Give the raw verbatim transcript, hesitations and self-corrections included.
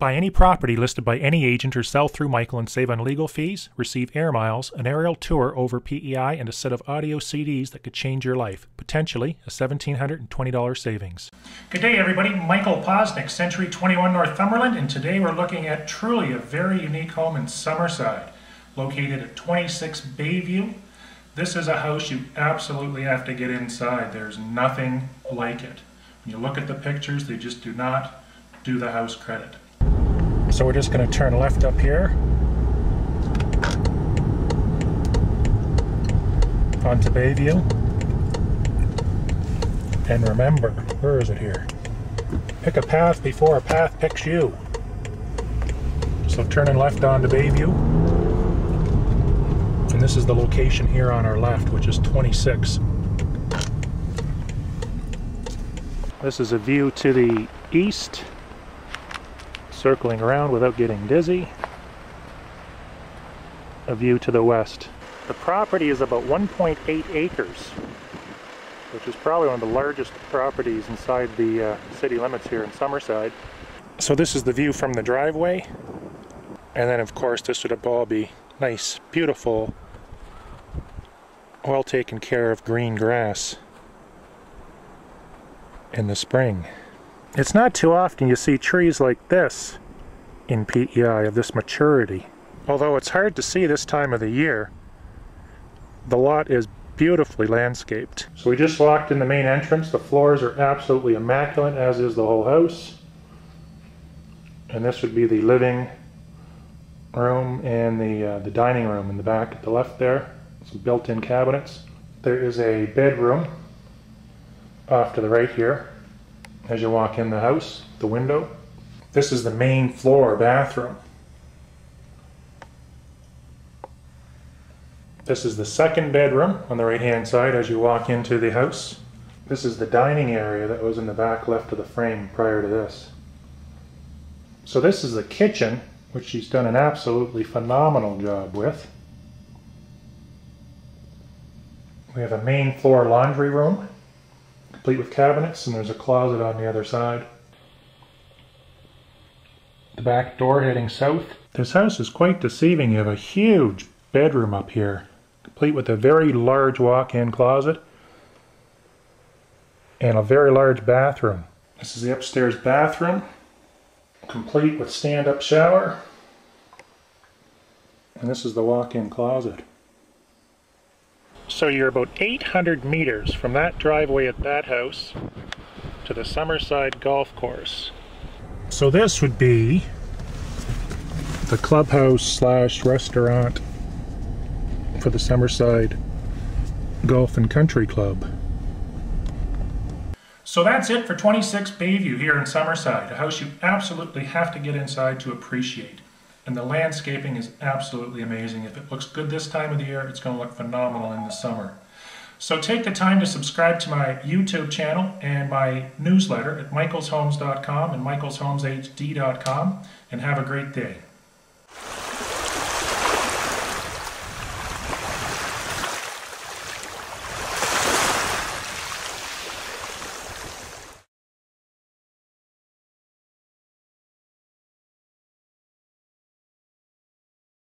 buy any property listed by any agent or sell through Michael and save on legal fees, receive air miles, an aerial tour over P E I, and a set of audio C Ds that could change your life, potentially a one thousand seven hundred twenty dollars savings. Good day, everybody. Michael Poczynek, Century twenty-one Northumberland, and today we're looking at truly a very unique home in Summerside, located at twenty-six Bayview. This is a house you absolutely have to get inside. There's nothing like it. When you look at the pictures, they just do not do the house credit. So we're just going to turn left up here onto Bayview, and remember, where is it here? Pick a path before a path picks you. So turning left onto Bayview, and this is the location here on our left, which is twenty-six. This is a view to the east. Circling around without getting dizzy. A view to the west. The property is about one point eight acres, which is probably one of the largest properties inside the uh, city limits here in Summerside. So this is the view from the driveway, and then of course this would all be nice, beautiful, well taken care of green grass in the spring. It's not too often you see trees like this in P E I of this maturity. Although it's hard to see this time of the year, the lot is beautifully landscaped. So we just walked in the main entrance. The floors are absolutely immaculate, as is the whole house. And this would be the living room and the, uh, the dining room in the back at the left there. Some built-in cabinets. There is a bedroom off to the right here. As you walk in the house, the window. This is the main floor bathroom. This is the second bedroom on the right-hand side as you walk into the house. This is the dining area that was in the back left of the frame prior to this. So this is the kitchen, which she's done an absolutely phenomenal job with. We have a main floor laundry room, complete with cabinets, and there's a closet on the other side. The back door heading south. This house is quite deceiving. You have a huge bedroom up here, complete with a very large walk-in closet and a very large bathroom. This is the upstairs bathroom, complete with stand-up shower. And this is the walk-in closet. So you're about eight hundred meters from that driveway at that house to the Summerside golf course. So this would be the clubhouse slash restaurant for the Summerside Golf and Country Club. So that's it for twenty-six Bayview here in Summerside, a house you absolutely have to get inside to appreciate. And the landscaping is absolutely amazing. If it looks good this time of the year, it's going to look phenomenal in the summer. So take the time to subscribe to my YouTube channel and my newsletter at michaels homes dot com and michaels homes H D dot com, and have a great day.